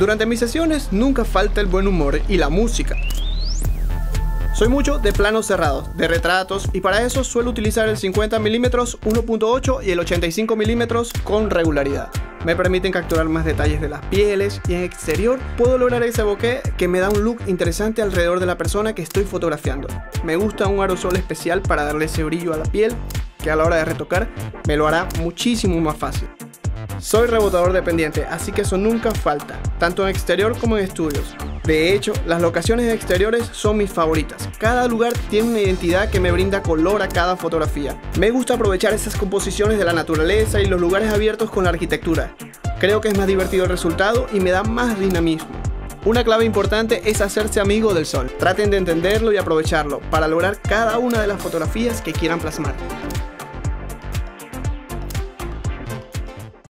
Durante mis sesiones nunca falta el buen humor y la música. Soy mucho de planos cerrados, de retratos, y para eso suelo utilizar el 50 mm 1.8 y el 85 mm con regularidad. Me permiten capturar más detalles de las pieles y en exterior puedo lograr ese bokeh que me da un look interesante alrededor de la persona que estoy fotografiando. Me gusta un aerosol especial para darle ese brillo a la piel que a la hora de retocar me lo hará muchísimo más fácil. Soy rebotador dependiente, así que eso nunca falta, tanto en exterior como en estudios. De hecho, las locaciones exteriores son mis favoritas. Cada lugar tiene una identidad que me brinda color a cada fotografía. Me gusta aprovechar esas composiciones de la naturaleza y los lugares abiertos con la arquitectura. Creo que es más divertido el resultado y me da más dinamismo. Una clave importante es hacerse amigo del sol. Traten de entenderlo y aprovecharlo para lograr cada una de las fotografías que quieran plasmar.